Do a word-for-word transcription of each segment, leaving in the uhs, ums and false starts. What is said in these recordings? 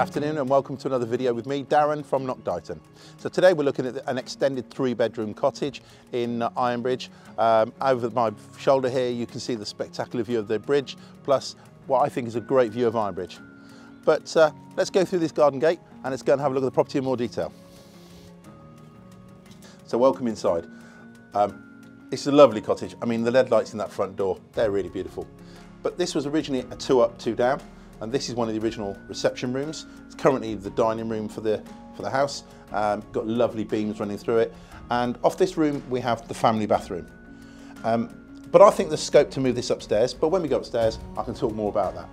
afternoon and welcome to another video with me, Darren from Nock Deighton. So today we're looking at an extended three bedroom cottage in Ironbridge. Um, over my shoulder here you can see the spectacular view of the bridge plus what I think is a great view of Ironbridge. But uh, let's go through this garden gate and let's go and have a look at the property in more detail. So welcome inside. Um, it's a lovely cottage. I mean the L E D lights in that front door, they're really beautiful. But this was originally a two up, two down. And this is one of the original reception rooms. It's currently the dining room for the, for the house. Um, got lovely beams running through it. And off this room, we have the family bathroom. Um, but I think there's scope to move this upstairs, but when we go upstairs, I can talk more about that.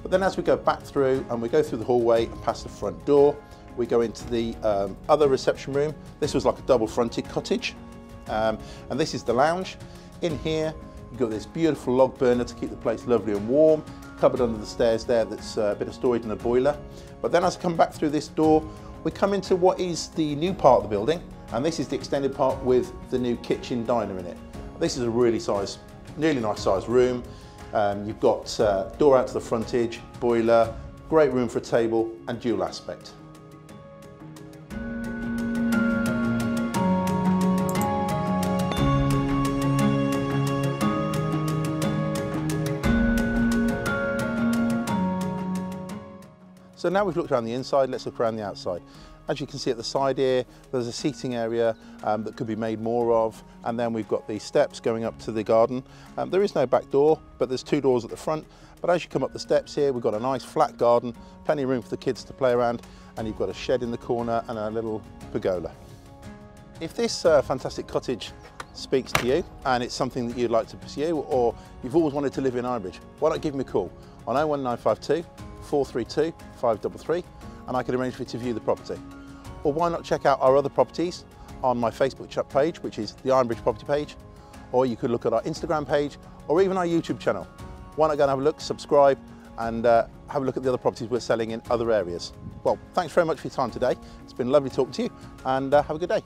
But then as we go back through and we go through the hallway and past the front door, we go into the um, other reception room. This was like a double fronted cottage. Um, and this is the lounge. In here, you've got this beautiful log burner to keep the place lovely and warm. Cupboard under the stairs there, that's a bit of storage and a boiler. But then as I come back through this door, we come into what is the new part of the building, and this is the extended part with the new kitchen diner in it. This is a really size, really nice sized room. Um, you've got uh, door out to the frontage, boiler, great room for a table and dual aspect. So now we've looked around the inside, let's look around the outside. As you can see at the side here, there's a seating area um, that could be made more of, and then we've got the steps going up to the garden. Um, there is no back door, but there's two doors at the front. But as you come up the steps here, we've got a nice flat garden, plenty of room for the kids to play around, and you've got a shed in the corner and a little pergola. If this uh, fantastic cottage speaks to you and it's something that you'd like to pursue, or you've always wanted to live in Ironbridge, why not give me a call on oh one nine five two, four three two, five three three and I can arrange for you to view the property. Or why not check out our other properties on my Facebook chat page, which is the Ironbridge property page, or you could look at our Instagram page or even our YouTube channel. Why not go and have a look, subscribe and uh, have a look at the other properties we're selling in other areas. Well, thanks very much for your time today. It's been lovely talking to you and uh, have a good day.